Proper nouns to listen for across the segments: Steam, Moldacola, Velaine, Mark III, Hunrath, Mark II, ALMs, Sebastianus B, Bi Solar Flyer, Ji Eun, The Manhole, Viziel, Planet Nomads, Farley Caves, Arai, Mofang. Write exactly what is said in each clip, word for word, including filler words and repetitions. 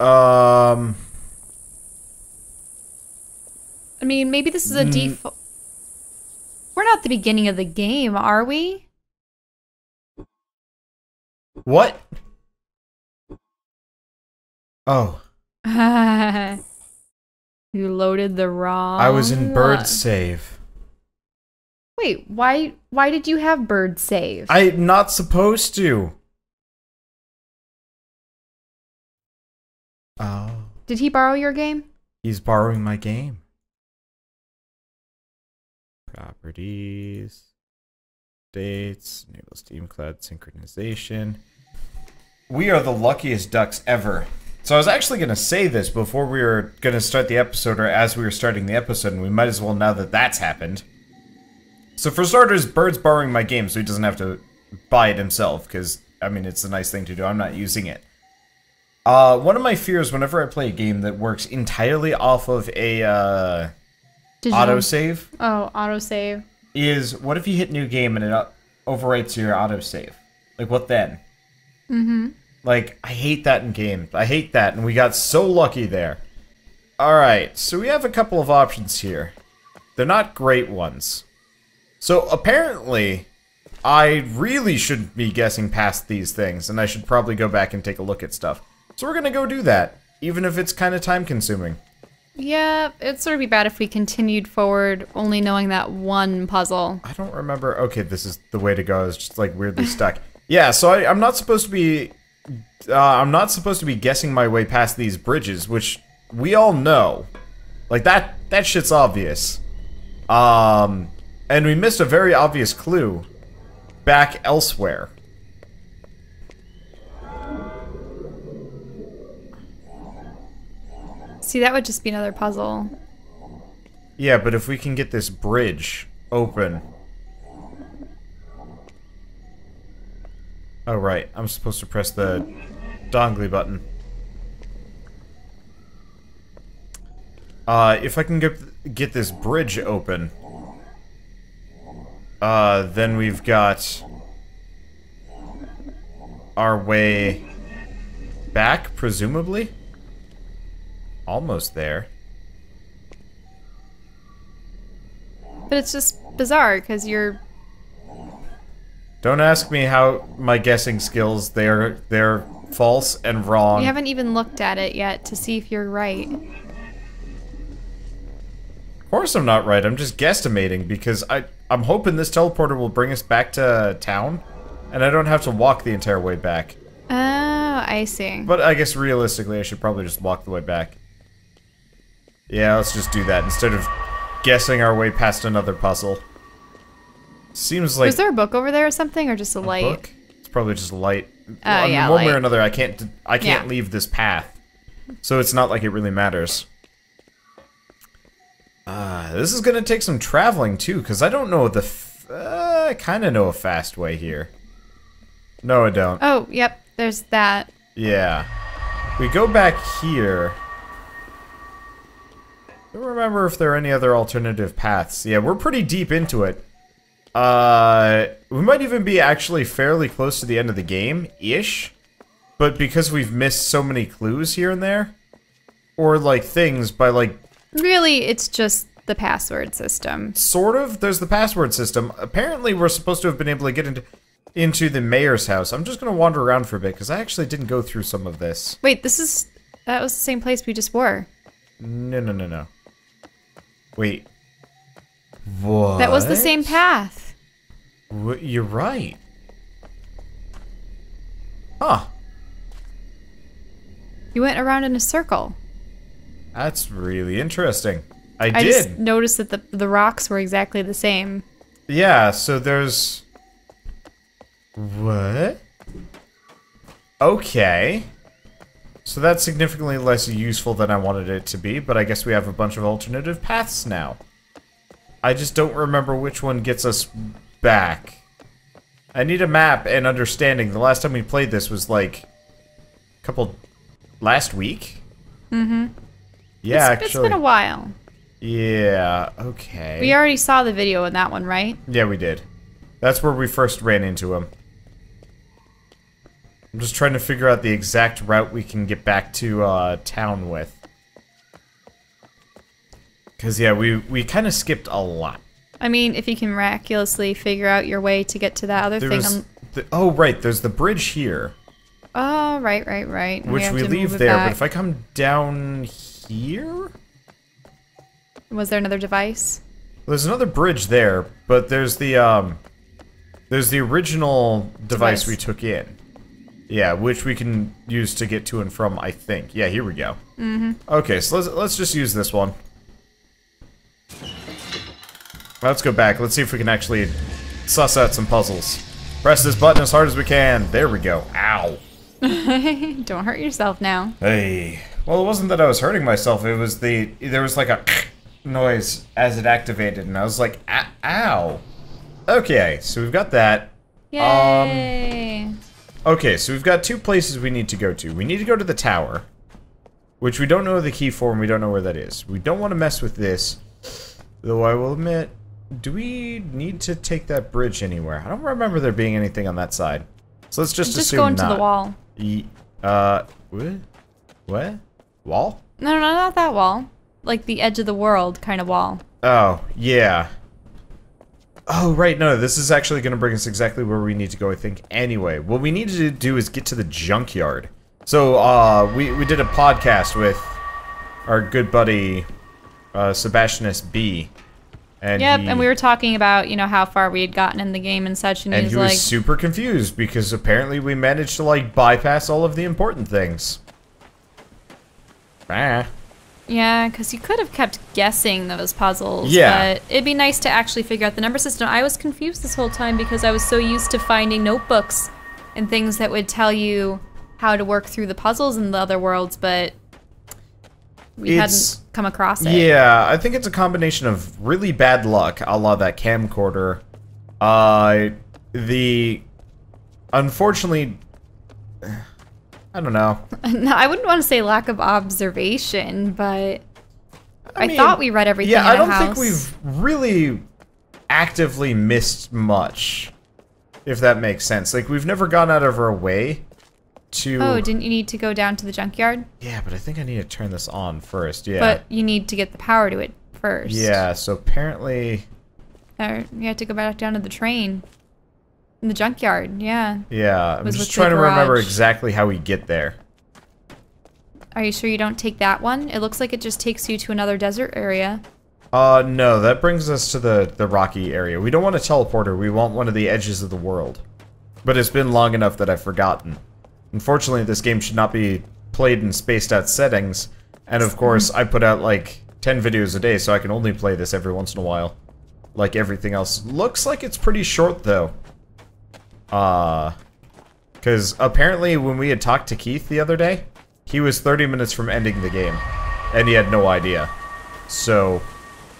Um. I mean, maybe this is a mm. default. We're not at the beginning of the game, are we? What? Oh. You loaded the wrong. I was in bird save. Wait, why? Why did you have bird save? I'm not supposed to. Oh. Did he borrow your game? He's borrowing my game. Properties, dates, enable Steam Cloud synchronization. We are the luckiest ducks ever. So I was actually going to say this before we were going to start the episode, or as we were starting the episode, and we might as well now that that's happened. So for starters, Bird's borrowing my game, so he doesn't have to buy it himself, because, I mean, it's a nice thing to do. I'm not using it. Uh, one of my fears whenever I play a game that works entirely off of a, uh... autosave? Oh, autosave. Is, what if you hit new game and it overwrites your autosave? Like, what then? Mm-hmm. Like, I hate that in games. I hate that, and we got so lucky there. Alright, so we have a couple of options here. They're not great ones. So, apparently, I really should be guessing past these things, and I should probably go back and take a look at stuff. So we're gonna go do that, even if it's kind of time-consuming. Yeah, it'd sort of be bad if we continued forward only knowing that one puzzle. I don't remember. Okay, this is the way to go. I was just, like, weirdly stuck. Yeah, so I, I'm not supposed to be... Uh, I'm not supposed to be guessing my way past these bridges, which we all know. Like, that that shit's obvious. Um, and we missed a very obvious clue back elsewhere. See, that would just be another puzzle. Yeah, but if we can get this bridge open... Oh, right. I'm supposed to press the dongly button. Uh, if I can get, get this bridge open, uh, then we've got our way back, presumably? Almost there. But it's just bizarre, because you're... Don't ask me how my guessing skills, they're, they're false and wrong. You haven't even looked at it yet to see if you're right. Of course I'm not right, I'm just guesstimating because I, I'm hoping this teleporter will bring us back to town, and I don't have to walk the entire way back. Oh, I see. But I guess realistically I should probably just walk the way back. Yeah, let's just do that instead of guessing our way past another puzzle. Seems like... Was there a book over there or something, or just a, a light? Book? It's probably just a light. Uh, well, I yeah, mean, one light. way or another, I can't I can't yeah. leave this path. So it's not like it really matters. Uh, this is gonna take some traveling, too, because I don't know the... F uh, I kinda know a fast way here. No, I don't. Oh, yep, there's that. Yeah. We go back here. I don't remember if there are any other alternative paths. Yeah, we're pretty deep into it. Uh, we might even be actually fairly close to the end of the game-ish, but because we've missed so many clues here and there, or, like, things by, like... Really, it's just the password system. Sort of. There's the password system. Apparently, we're supposed to have been able to get into, into the mayor's house. I'm just gonna wander around for a bit, because I actually didn't go through some of this. Wait, this is... That was the same place we just were. No, no, no, no. Wait. What? That was the same path. You're right. Huh. You went around in a circle. That's really interesting. I, I did. I just noticed that the, the rocks were exactly the same. Yeah, so there's... What? Okay. So that's significantly less useful than I wanted it to be, but I guess we have a bunch of alternative paths now. I just don't remember which one gets us... back. I need a map and understanding. The last time we played this was like a couple last week. Mm-hmm. Yeah, it's, actually. It's been a while. Yeah, okay. We already saw the video in that one, right? Yeah, we did. That's where we first ran into him. I'm just trying to figure out the exact route we can get back to uh, town with. Because, yeah, we, we kind of skipped a lot. I mean, if you can miraculously figure out your way to get to that other there thing. Was, the, oh, right, there's the bridge here. Oh, right, right, right. And which we, we leave there, back. But if I come down here? Was there another device? Well, there's another bridge there, but there's the, um... There's the original device, device we took in. Yeah, which we can use to get to and from, I think. Yeah, here we go. Mm-hmm. Okay, so let's, let's just use this one. Let's go back. Let's see if we can actually suss out some puzzles. Press this button as hard as we can. There we go. Ow. Don't hurt yourself now. Hey. Well, it wasn't that I was hurting myself. It was the... There was like a noise as it activated, and I was like, ow. Okay, so we've got that. Yay. Um, okay, so we've got two places we need to go to. We need to go to the tower, which we don't know the key for, and we don't know where that is. We don't want to mess with this, though I will admit, do we need to take that bridge anywhere? I don't remember there being anything on that side. So let's just, just assume not. Just go into the wall. E uh, what? What? Wall? No, no, not that wall. Like the edge of the world kind of wall. Oh, yeah. Oh, right, no, this is actually going to bring us exactly where we need to go, I think, anyway. What we need to do is get to the junkyard. So, uh, we, we did a podcast with our good buddy, uh, Sebastianus B. And yep, he, and we were talking about, you know, how far we had gotten in the game and such, and, and he was he was like, super confused, because apparently we managed to, like, bypass all of the important things. Bah. Yeah, because you could have kept guessing those puzzles, yeah. But it'd be nice to actually figure out the number system. I was confused this whole time because I was so used to finding notebooks and things that would tell you how to work through the puzzles in the other worlds, but we it's, hadn't come across it. Yeah, I think it's a combination of really bad luck, a la that camcorder. Uh, the... Unfortunately... I don't know. No, I wouldn't want to say lack of observation, but I, I mean, thought we read everything. Yeah, in I don't house. think we've really actively missed much, if that makes sense. Like, we've never gone out of our way to... Oh, didn't you need to go down to the junkyard? Yeah, but I think I need to turn this on first, yeah. But you need to get the power to it first. Yeah, so apparently... Or you have to go back down to the train. In the junkyard, yeah. Yeah, I'm just trying to remember exactly how we get there. Are you sure you don't take that one? It looks like it just takes you to another desert area. Uh, no, that brings us to the, the rocky area. We don't want a teleporter, we want one of the edges of the world. But it's been long enough that I've forgotten. Unfortunately, this game should not be played in spaced out settings. And of course, I put out like ten videos a day, so I can only play this every once in a while. Like everything else. Looks like it's pretty short, though. Uh, because apparently when we had talked to Keith the other day, he was thirty minutes from ending the game, and he had no idea. So...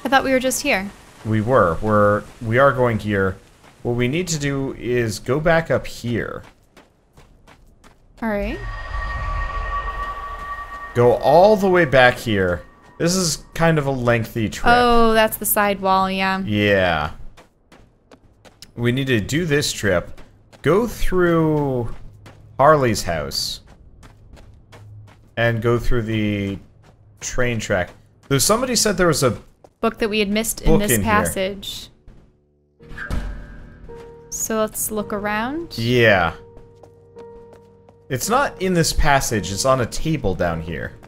I thought we were just here. We were. We're, we are going here. What we need to do is go back up here. Alright. Go all the way back here. This is kind of a lengthy trip. Oh, that's the side wall, yeah. Yeah. We need to do this trip. Go through Harley's house and go through the train track. Though somebody said there was a book that we had missed in this passage. So let's look around. Yeah. It's not in this passage, it's on a table down here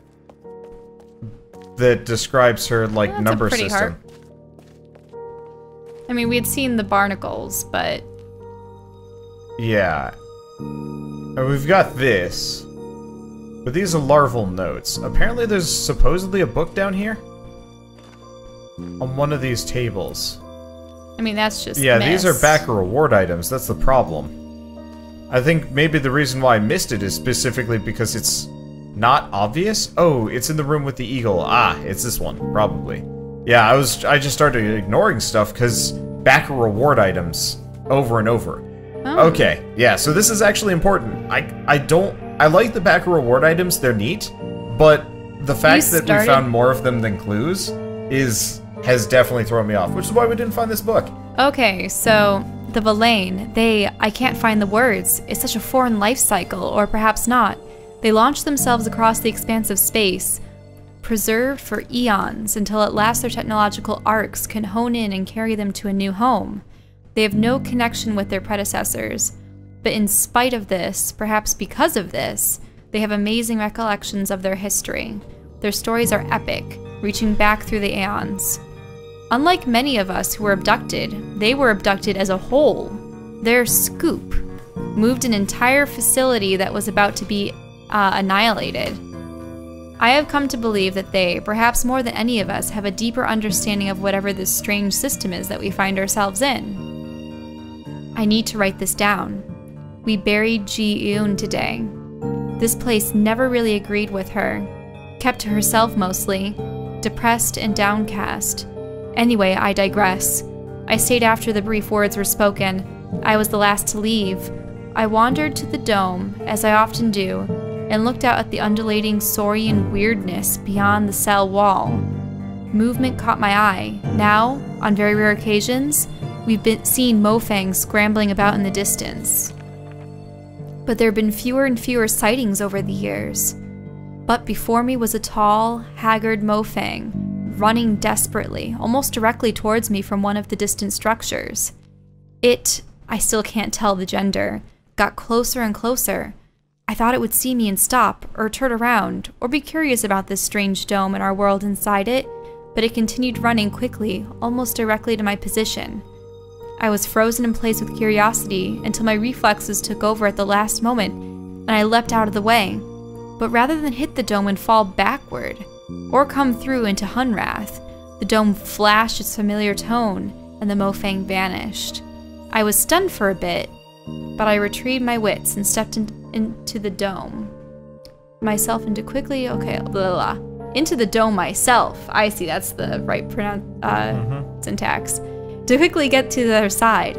that describes her like number system. I mean, we had seen the barnacles, but yeah. And we've got this. But these are larval notes. Apparently there's supposedly a book down here. On one of these tables. I mean, that's just yeah, missed. These are backer reward items. That's the problem. I think maybe the reason why I missed it is specifically because it's not obvious. Oh, it's in the room with the eagle. Ah, it's this one, probably. Yeah, I was I just started ignoring stuff because backer reward items over and over. Oh. Okay, yeah, so this is actually important. I I don't... I like the back reward items, they're neat, but the fact you that started... we found more of them than clues is... has definitely thrown me off, which is why we didn't find this book. Okay, so The Velaine, they, I can't find the words, it's such a foreign life cycle, or perhaps not. They launched themselves across the expanse of space, preserved for eons until at last their technological arcs can hone in and carry them to a new home. They have no connection with their predecessors, but in spite of this, perhaps because of this, they have amazing recollections of their history. Their stories are epic, reaching back through the aeons. Unlike many of us who were abducted, they were abducted as a whole. Their scoop moved an entire facility that was about to be uh, annihilated. I have come to believe that they, perhaps more than any of us, have a deeper understanding of whatever this strange system is that we find ourselves in. I need to write this down. We buried Ji Eun today. This place never really agreed with her, kept to herself mostly, depressed and downcast. Anyway, I digress. I stayed after the brief words were spoken. I was the last to leave. I wandered to the dome, as I often do, and looked out at the undulating saurian weirdness beyond the cell wall. Movement caught my eye. Now, on very rare occasions, we've been seen Mofang scrambling about in the distance. But there have been fewer and fewer sightings over the years. But before me was a tall, haggard Mofang, running desperately, almost directly towards me from one of the distant structures. It, I still can't tell the gender, got closer and closer. I thought it would see me and stop, or turn around, or be curious about this strange dome and our world inside it, but it continued running quickly, almost directly to my position. I was frozen in place with curiosity until my reflexes took over at the last moment, and I leapt out of the way. But rather than hit the dome and fall backward, or come through into Hunrath, the dome flashed its familiar tone, and the Mofang vanished. I was stunned for a bit, but I retrieved my wits and stepped in, into the dome. Myself into quickly, okay, blah, blah, blah. Into the dome myself. I see, that's the right pronoun uh, mm-hmm. syntax. To quickly get to the other side.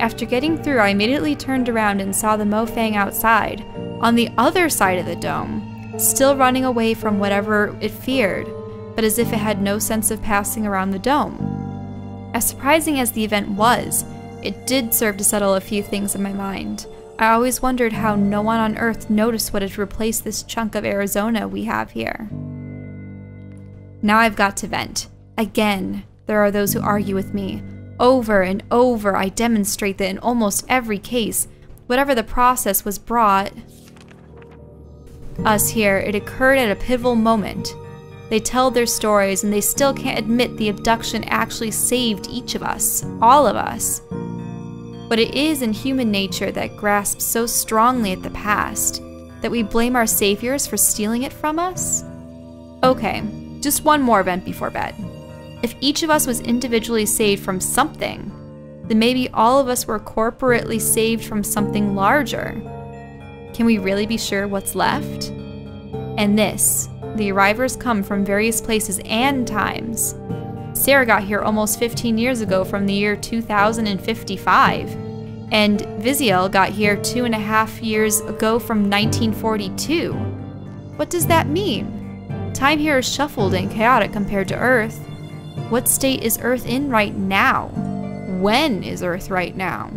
After getting through, I immediately turned around and saw the Mofang outside, on the other side of the dome, still running away from whatever it feared, but as if it had no sense of passing around the dome. As surprising as the event was, it did serve to settle a few things in my mind. I always wondered how no one on Earth noticed what had replaced this chunk of Arizona we have here. Now I've got to vent. Again, there are those who argue with me. Over and over, I demonstrate that in almost every case, whatever the process was brought us here, it occurred at a pivotal moment. They tell their stories and they still can't admit the abduction actually saved each of us, all of us. But it is in human nature that grasps so strongly at the past that we blame our saviors for stealing it from us? Okay, just one more event before bed. If each of us was individually saved from something, then maybe all of us were corporately saved from something larger. Can we really be sure what's left? And this, the arrivers come from various places and times. Sarah got here almost fifteen years ago from the year two thousand fifty-five, and Viziel got here two and a half years ago from nineteen forty-two. What does that mean? Time here is shuffled and chaotic compared to Earth. What state is Earth in right now? When is Earth right now?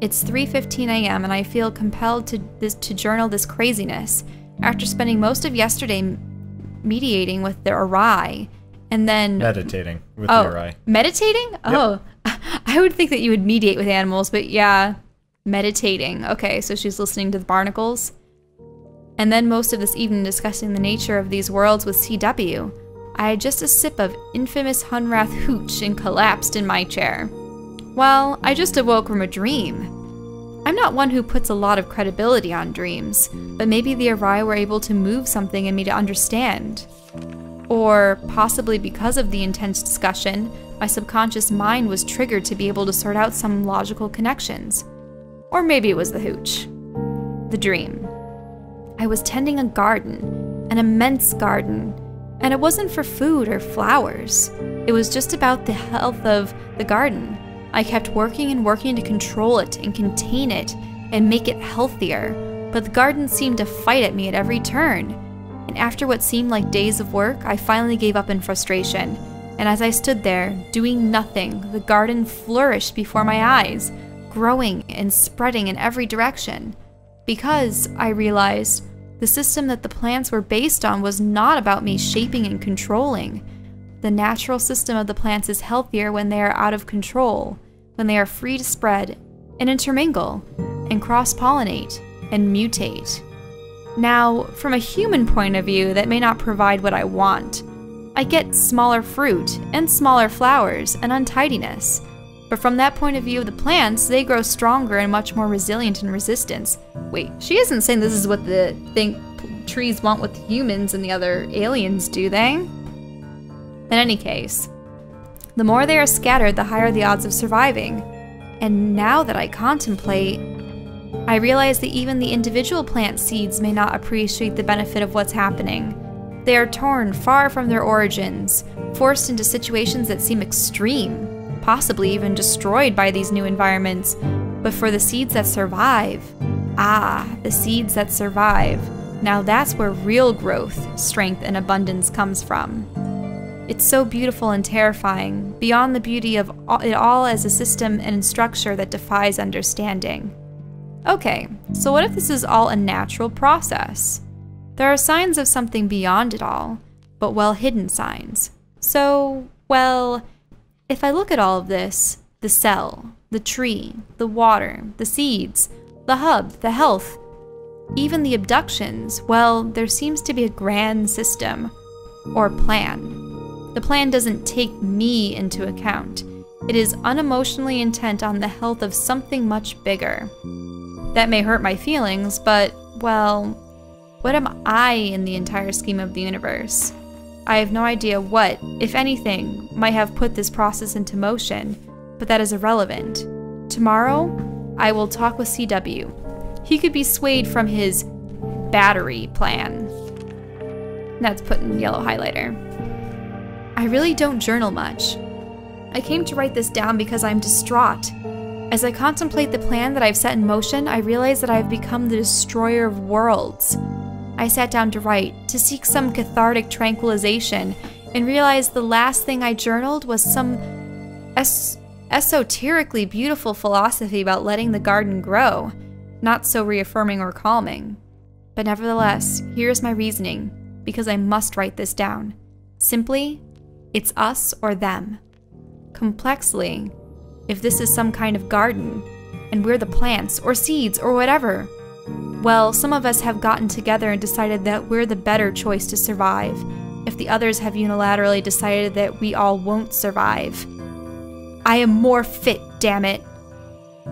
It's three fifteen a m and I feel compelled to, this, to journal this craziness after spending most of yesterday mediating with the Arai and then... Meditating with oh, the Arai. Meditating? Yep. Oh, I would think that you would mediate with animals, but yeah, meditating. Okay, so she's listening to the barnacles. And then most of this evening discussing the nature of these worlds with C W. I had just a sip of infamous Hunrath hooch and collapsed in my chair. Well, I just awoke from a dream. I'm not one who puts a lot of credibility on dreams, but maybe the Arai were able to move something in me to understand. Or, possibly because of the intense discussion, my subconscious mind was triggered to be able to sort out some logical connections. Or maybe it was the hooch. The dream. I was tending a garden, an immense garden. And it wasn't for food or flowers. It was just about the health of the garden. I kept working and working to control it and contain it and make it healthier, but the garden seemed to fight at me at every turn. And after what seemed like days of work, I finally gave up in frustration, and and as I stood there, doing nothing, the garden flourished before my eyes, growing and spreading in every direction. Because, I realized, the system that the plants were based on was not about me shaping and controlling. The natural system of the plants is healthier when they are out of control, when they are free to spread and intermingle and cross-pollinate and mutate. Now, from a human point of view, that may not provide what I want. I get smaller fruit and smaller flowers and untidiness. But from that point of view of the plants, they grow stronger and much more resilient in resistance. Wait, she isn't saying this is what the thing trees want with humans and the other aliens, do they? In any case, the more they are scattered, the higher the odds of surviving. And now that I contemplate, I realize that even the individual plant seeds may not appreciate the benefit of what's happening. They are torn far from their origins, forced into situations that seem extreme, possibly even destroyed by these new environments. But for the seeds that survive, ah, the seeds that survive, now that's where real growth, strength, and abundance comes from. It's so beautiful and terrifying, beyond the beauty of it all as a system and structure that defies understanding. Okay, so what if this is all a natural process? There are signs of something beyond it all, but well-hidden signs. So, well, if I look at all of this, the cell, the tree, the water, the seeds, the hub, the health, even the abductions, well, there seems to be a grand system, or plan. The plan doesn't take me into account. It is unemotionally intent on the health of something much bigger. That may hurt my feelings, but, well, what am I in the entire scheme of the universe? I have no idea what, if anything, might have put this process into motion, but that is irrelevant. Tomorrow, I will talk with C W. He could be swayed from his battery plan. That's put in yellow highlighter. I really don't journal much. I came to write this down because I'm distraught. As I contemplate the plan that I've set in motion, I realize that I've become the destroyer of worlds. I sat down to write, to seek some cathartic tranquilization, and realized the last thing I journaled was some es esoterically beautiful philosophy about letting the garden grow, not so reaffirming or calming. But nevertheless, here is my reasoning, because I must write this down. Simply, it's us or them. Complexly, if this is some kind of garden, and we're the plants, or seeds, or whatever, well, some of us have gotten together and decided that we're the better choice to survive, if the others have unilaterally decided that we all won't survive. I am more fit, damn it.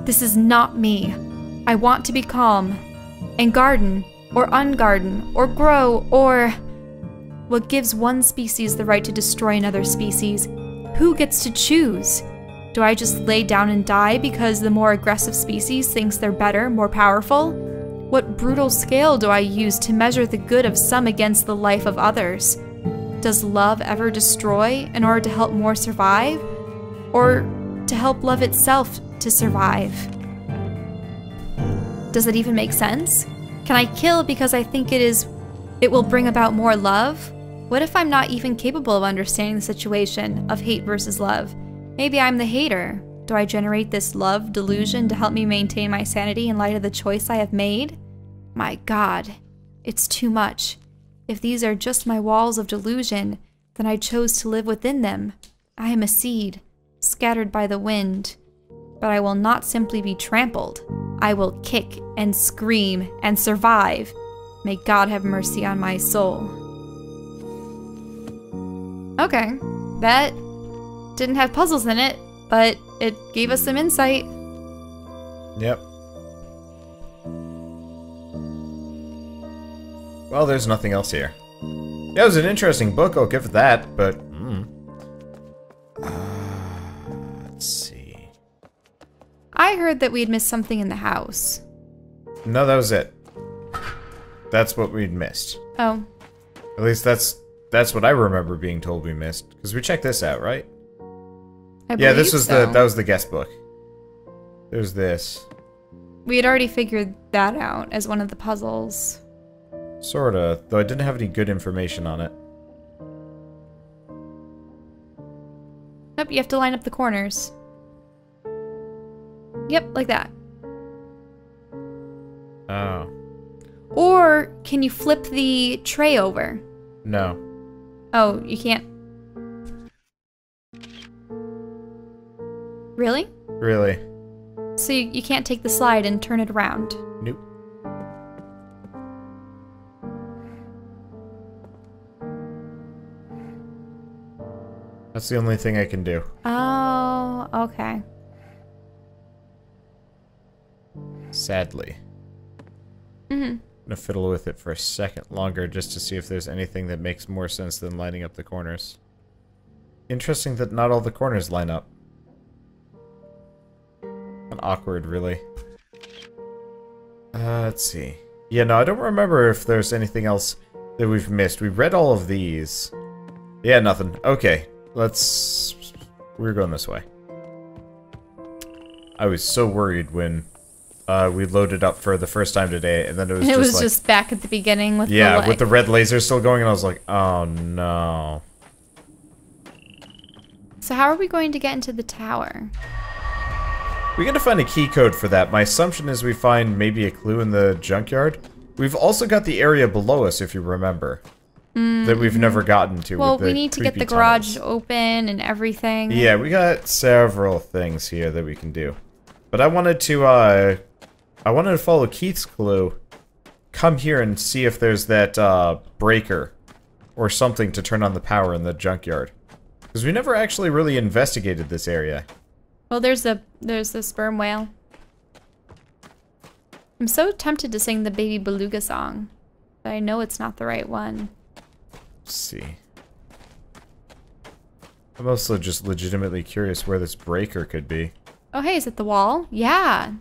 This is not me. I want to be calm, and garden, or ungarden, or grow, or... What gives one species the right to destroy another species? Who gets to choose? Do I just lay down and die because the more aggressive species thinks they're better, more powerful? What brutal scale do I use to measure the good of some against the life of others? Does love ever destroy in order to help more survive? Or to help love itself to survive? Does it even make sense? Can I kill because I think it is, it will bring about more love? What if I'm not even capable of understanding the situation of hate versus love? Maybe I'm the hater. Do I generate this love delusion to help me maintain my sanity in light of the choice I have made? My God, it's too much. If these are just my walls of delusion, then I chose to live within them. I am a seed, scattered by the wind. But I will not simply be trampled. I will kick and scream and survive. May God have mercy on my soul. Okay, that didn't have puzzles in it, but it gave us some insight. Yep. Well, there's nothing else here. Yeah, it was an interesting book, I'll give it that, but... Mm. Uh, let's see... I heard that we'd missed something in the house. No, that was it. That's what we'd missed. Oh. At least that's that's what I remember being told we missed. Because we checked this out, right? I yeah, this was so. the that was the guest book. There's this. We had already figured that out as one of the puzzles. Sorta, though I didn't have any good information on it. Nope, you have to line up the corners. Yep, like that. Oh. Or can you flip the tray over? No. Oh, you can't. Really? Really. So you, you can't take the slide and turn it around? Nope. That's the only thing I can do. Oh, okay. Sadly. Mm-hmm. I'm gonna fiddle with it for a second longer just to see if there's anything that makes more sense than lining up the corners. Interesting that not all the corners line up. Not awkward, really. Uh, let's see. Yeah, no, I don't remember if there's anything else that we've missed. We read all of these. Yeah, nothing. Okay, let's... We're going this way. I was so worried when... Uh, we loaded up for the first time today, and then it was just It was like, just back at the beginning with yeah, the Yeah, with the red laser still going, and I was like, oh no. So how are we going to get into the tower? We're going to find a key code for that. My assumption is we find maybe a clue in the junkyard. We've also got the area below us, if you remember. Mm-hmm. That we've never gotten to. Well, with the we need to get the garage tunnels. Open and everything. Yeah, we got several things here that we can do. But I wanted to, uh... I wanted to follow Keith's clue. Come here and see if there's that uh, breaker or something to turn on the power in the junkyard. Because we never actually really investigated this area. Well, there's the there's the sperm whale. I'm so tempted to sing the Baby Beluga song, but I know it's not the right one. Let's see. I'm also just legitimately curious where this breaker could be. Oh, hey, is it the wall? Yeah.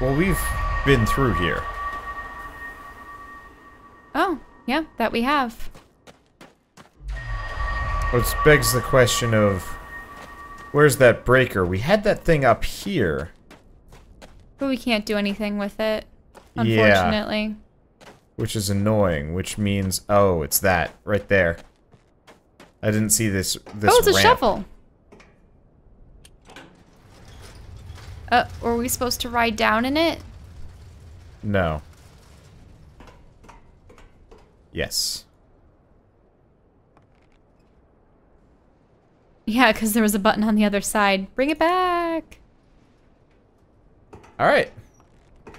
Well, we've been through here. Oh, yeah, that we have. Which begs the question of, where's that breaker? We had that thing up here. But we can't do anything with it, unfortunately. Yeah. Which is annoying, which means, oh, it's that, right there. I didn't see this, this Oh, it's ramp. A shovel! Uh, were we supposed to ride down in it? No. Yes. Yeah, because there was a button on the other side. Bring it back! Alright. Well,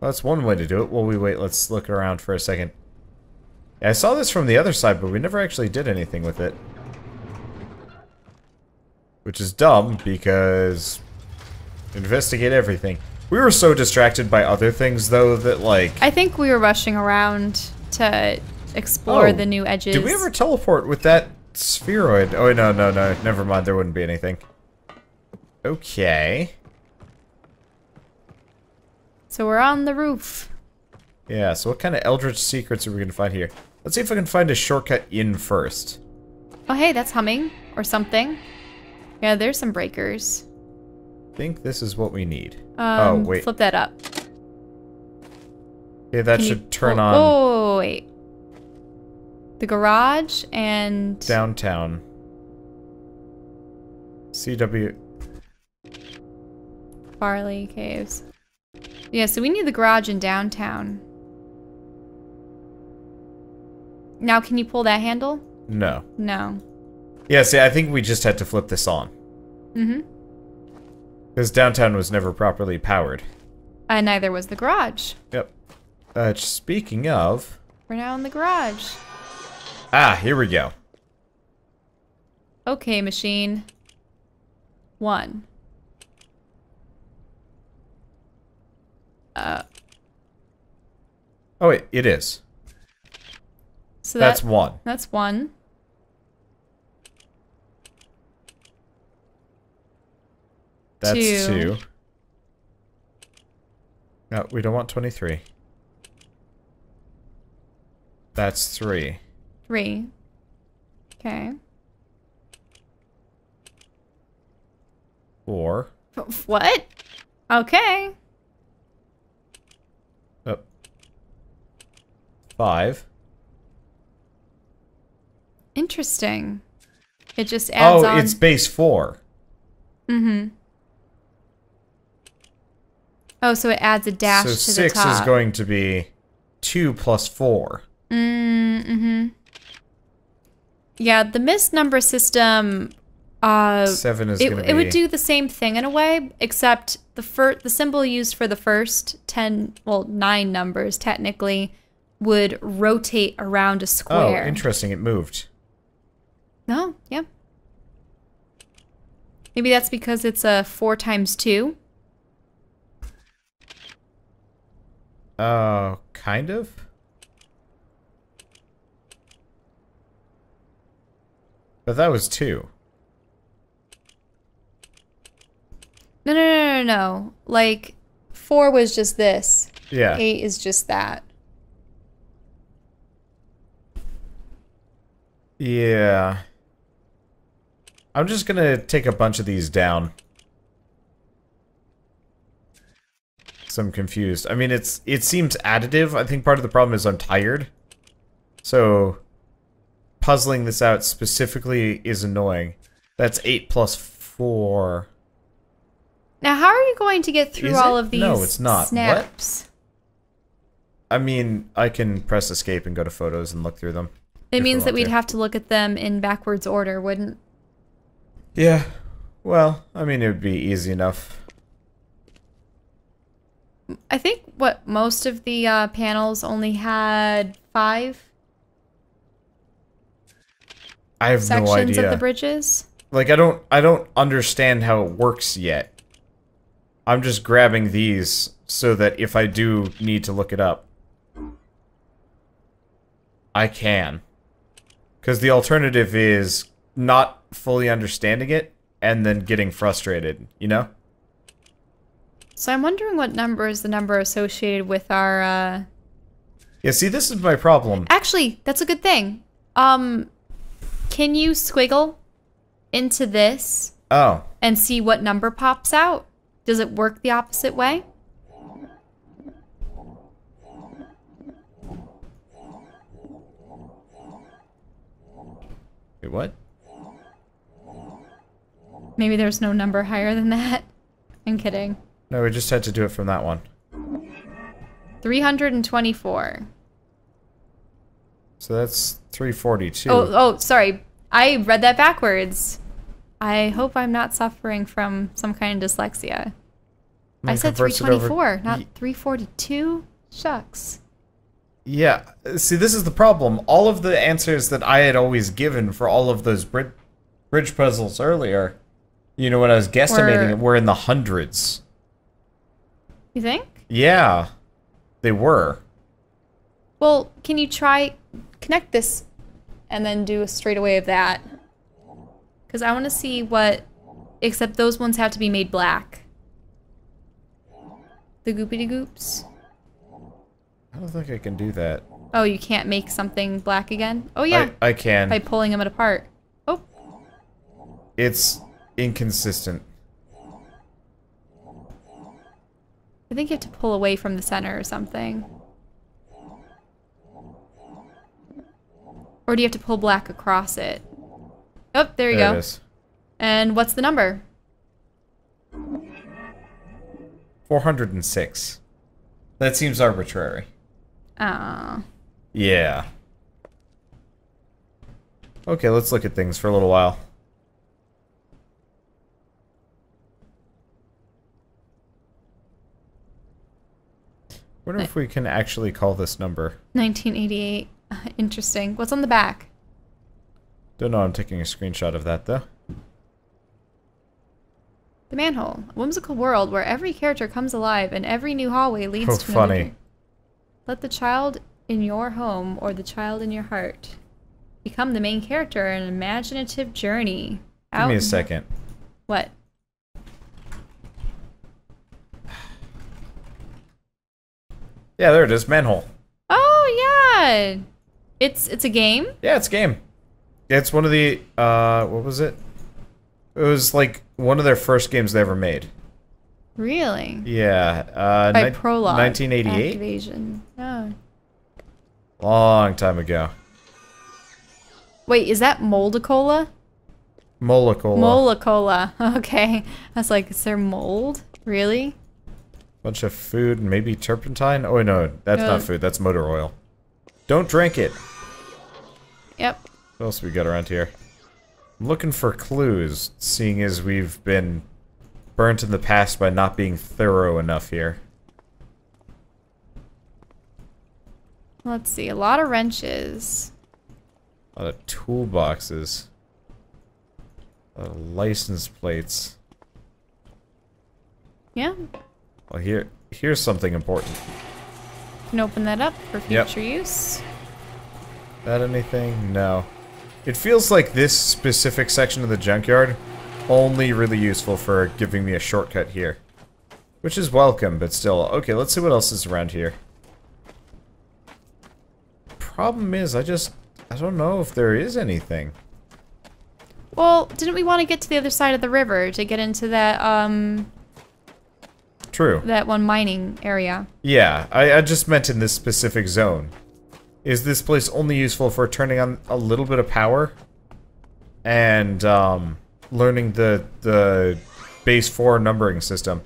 that's one way to do it. While we wait, let's look around for a second. Yeah, I saw this from the other side, but we never actually did anything with it. Which is dumb, because... Investigate everything. We were so distracted by other things, though, that, like... I think we were rushing around to explore oh, the new edges. Did we ever teleport with that spheroid? Oh, no, no, no. Never mind. There wouldn't be anything. Okay. So we're on the roof. Yeah, so what kind of eldritch secrets are we going to find here? Let's see if I can find a shortcut in first. Oh, hey, that's humming. Or something. Yeah, there's some breakers. I think this is what we need. Um, oh, wait. Flip that up. Yeah, that Can should you, turn oh, on... Oh, wait. The garage and... Downtown. C W... Farley Caves. Yeah, so we need the garage in downtown. Now, can you pull that handle? No. No. Yeah, see, I think we just had to flip this on. Mm-hmm. Because downtown was never properly powered. And neither was the garage. Yep. Uh, speaking of... We're now in the garage. Ah, here we go. Okay, machine. One. Uh. Oh, wait, it is. So that, That's one. That's one. That's two. two. No, we don't want twenty-three. That's three. Three. Okay. Four. What? Okay. Oh. Five. Interesting. It just adds oh, on. Oh, it's base four. Mm-hmm. Oh, so it adds a dash so to the top. So six is going to be two plus four. Mm-hmm. Yeah, the missed number system... Uh, seven is going to be... It would do the same thing in a way, except the fir the symbol used for the first ten, well, nine numbers, technically, would rotate around a square. Oh, interesting. It moved. Oh, yeah. Maybe that's because it's a four times two. Uh, kind of. But that was two. No, no, no, no, no. Like, four was just this. Yeah. Eight is just that. Yeah. I'm just gonna take a bunch of these down. So I'm confused. I mean, it's it seems additive. I think part of the problem is I'm tired. So, puzzling this out specifically is annoying. That's eight plus four... Now, how are you going to get through Is all it? of these snaps? No, it's not. Snaps? What? I mean, I can press escape and go to photos and look through them. It means that we'd to. have to look at them in backwards order, wouldn't? Yeah. Well, I mean, it would be easy enough. I think what most of the uh, panels only had five. I have no idea. Sections of the bridges. Like I don't, I don't understand how it works yet. I'm just grabbing these so that if I do need to look it up, I can. Because the alternative is not fully understanding it and then getting frustrated, you know? So I'm wondering what number is the number associated with our, uh... Yeah, see, this is my problem. Actually, that's a good thing. Um, can you squiggle into this? Oh. And see what number pops out? Does it work the opposite way? Wait, what? Maybe there's no number higher than that. I'm kidding. No, we just had to do it from that one. three hundred twenty-four. So that's three forty-two. Oh, oh, sorry. I read that backwards. I hope I'm not suffering from some kind of dyslexia. I said three twenty-four, not three forty-two. Shucks. Yeah, see, this is the problem. All of the answers that I had always given for all of those bridge, bridge puzzles earlier, you know, when I was guesstimating it, were in the hundreds. You think? Yeah, they were. Well, can you try, connect this, and then do a straightaway of that? Because I want to see what, except those ones have to be made black. The goopity goops. I don't think I can do that. Oh, you can't make something black again? Oh yeah. I, I can. By pulling them apart. Oh. It's inconsistent. I think you have to pull away from the center or something. Or do you have to pull black across it? Oh, there you there go. It is. And what's the number? four hundred six. That seems arbitrary. Oh. Yeah. Okay, let's look at things for a little while. I wonder if we can actually call this number. nineteen eighty-eight. Interesting. What's on the back? Don't know, I'm taking a screenshot of that, though. The Manhole. A whimsical world where every character comes alive and every new hallway leads oh, to another. funny. Let the child in your home or the child in your heart become the main character in an imaginative journey. Out Give me a second. What? Yeah, there it is. Manhole. Oh, yeah! It's, it's a game? Yeah, it's a game. It's one of the, uh, what was it? It was, like, one of their first games they ever made. Really? Yeah. Uh, By Prologue. nineteen eighty-eight? Activation. Oh. Long time ago. Wait, is that Moldacola? Moldacola. Moldacola. Okay. I was like, is there mold? Really? Bunch of food, maybe turpentine? Oh, no. That's uh, not food. That's motor oil. Don't drink it. Yep. What else we got around here? I'm looking for clues, seeing as we've been burnt in the past by not being thorough enough here. Let's see. A lot of wrenches. A lot of toolboxes. A lot of license plates. Yeah. Well, here, here's something important. You can open that up for future yep. use. That anything? No. It feels like this specific section of the junkyard only really useful for giving me a shortcut here. Which is welcome, but still. Okay, let's see what else is around here. Problem is, I just... I don't know if there is anything. Well, didn't we want to get to the other side of the river to get into that, um... True. That one mining area. Yeah, I, I just meant in this specific zone. Is this place only useful for turning on a little bit of power? And, um... learning the the base four numbering system,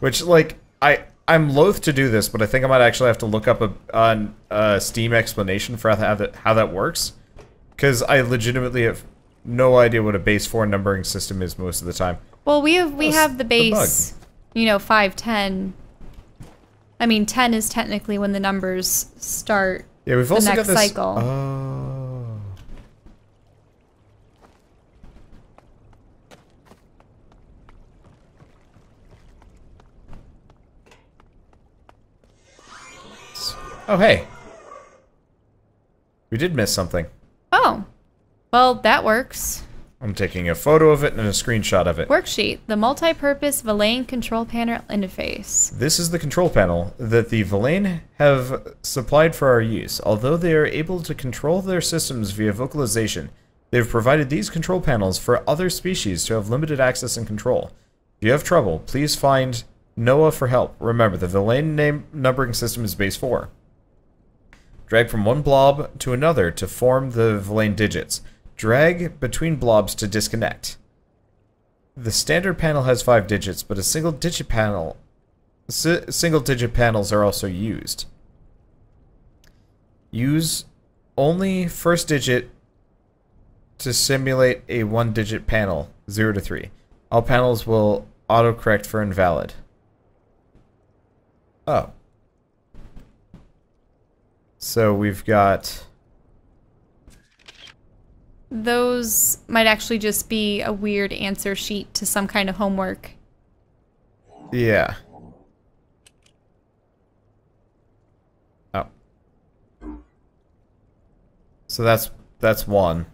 which like I I'm loath to do this, but I think I might actually have to look up a on a Steam explanation for how that how that works, because I legitimately have no idea what a base four numbering system is most of the time. Well, we have we That's have the base, the you know, five, ten. I mean, ten is technically when the numbers start. Yeah, we've also the next got this. Cycle. Uh, Oh, hey. We did miss something. Oh. Well, that works. I'm taking a photo of it and a screenshot of it. Worksheet. The multi-purpose Velaine control panel interface. This is the control panel that the Velaine have supplied for our use. Although they are able to control their systems via vocalization, they have provided these control panels for other species to have limited access and control. If you have trouble, please find Noah for help. Remember, the Velaine name numbering system is base four. Drag from one blob to another to form the Velaine digits. Drag between blobs to disconnect. The standard panel has five digits, but a single digit panel, si single digit panels are also used. Use only first digit to simulate a one digit panel, zero to three. All panels will autocorrect for invalid. Oh. So we've got... Those might actually just be a weird answer sheet to some kind of homework. Yeah. Oh. So that's that's one.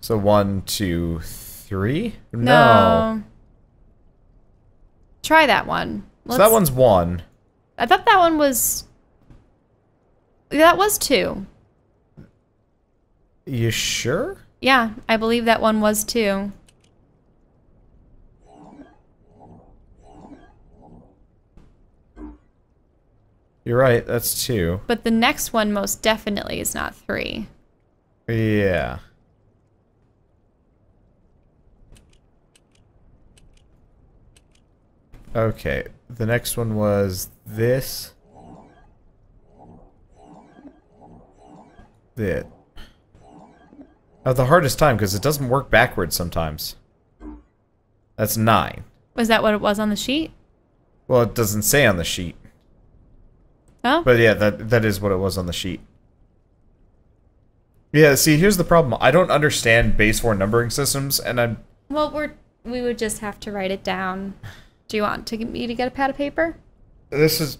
So one, two, three? No. no. Try that one. Let's... So that one's one. I thought that one was... That was two. You sure? Yeah, I believe that one was two. You're right, that's two. But the next one most definitely is not three. Yeah. Okay, the next one was this. That oh, the hardest time because it doesn't work backwards sometimes. That's nine. Was that what it was on the sheet? Well, it doesn't say on the sheet. Oh. But yeah, that that is what it was on the sheet. Yeah. See, here's the problem. I don't understand base four numbering systems, and I'm. Well, we're we would just have to write it down. Do you want to get me to get a pad of paper? This is.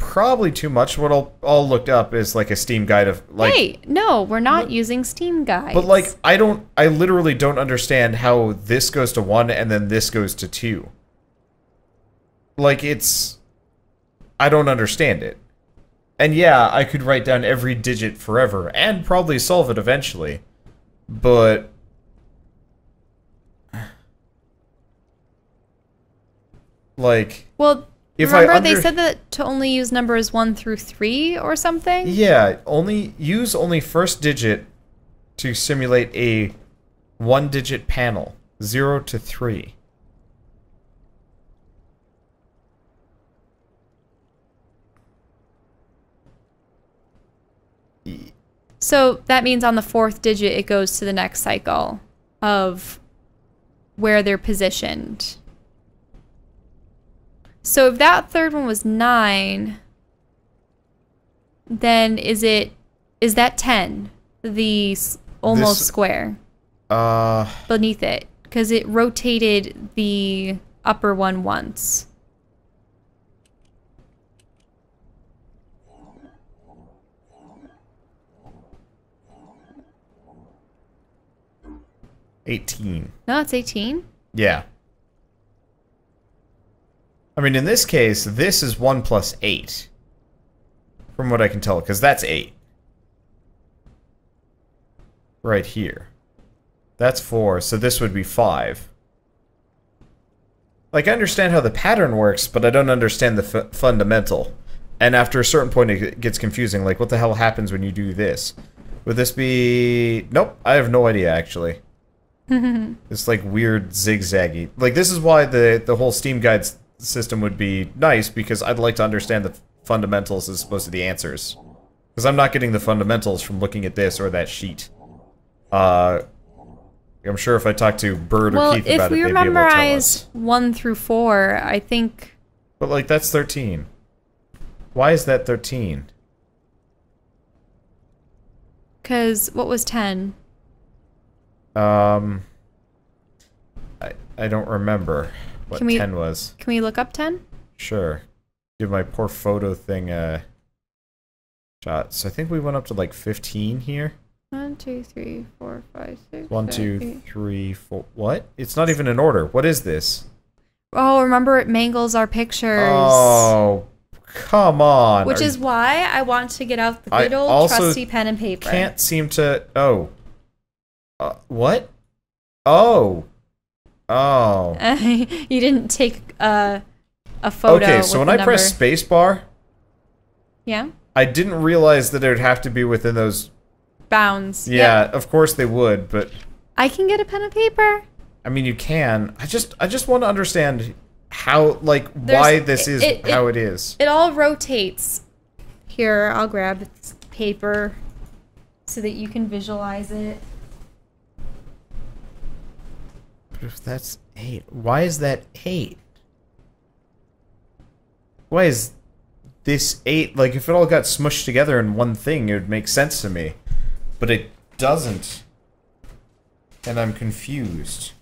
Probably too much. What I'll, I'll look up is like a Steam guide of like. Hey, no, we're not using Steam guides. But like, I don't, I literally don't understand how this goes to one and then this goes to two. Like it's, I don't understand it. And yeah, I could write down every digit forever and probably solve it eventually, but. Like. Well. If Remember, under- they said that to only use numbers one through three or something? Yeah, only use only first digit to simulate a One digit panel, zero to three. So that means on the fourth digit it goes to the next cycle of where they're positioned. So if that third one was nine, then is it, is that ten? The almost this, square uh, beneath it, because it rotated the upper one once. eighteen. No, it's eighteen? Yeah. I mean, in this case, this is one plus eight. From what I can tell, because that's eight. Right here. That's four, so this would be five. Like, I understand how the pattern works, but I don't understand the f fundamental. And after a certain point, it gets confusing. Like, what the hell happens when you do this? Would this be... Nope, I have no idea, actually. It's like weird zigzaggy. Like, this is why the the whole Steam guides system would be nice, because I'd like to understand the fundamentals as opposed to the answers, because I'm not getting the fundamentals from looking at this or that sheet. Uh, I'm sure if I talk to Bird well, or Keith about it, they'd be able to tell us. Well, if we memorize one through four, I think. But like, that's thirteen. Why is that thirteen? Because what was ten? Um, I, I don't remember what we, ten was. Can we look up ten? Sure. Give my poor photo thing a shot. So I think we went up to like fifteen here. one, two, three, four, five, six, One, seven, two, eight. three, four. What? It's not even in order. What is this? Oh, remember it mangles our pictures. Oh, come on. Which Are is you... why I want to get out the good I old trusty pen and paper. I can't seem to... Oh. Uh, what? Oh. Oh. You didn't take uh, a photo. Okay, so with when I number. press spacebar. Yeah. I didn't realize that it would have to be within those bounds. Yeah, yeah, of course they would, but I can get a pen and paper. I mean, you can. I just I just want to understand how, like, There's, why this it, is it, how it, it is. It all rotates. Here, I'll grab paper so that you can visualize it. If that's eight, why is that eight? Why is this eight? Like, if it all got smushed together in one thing, it would make sense to me. But it doesn't. And I'm confused.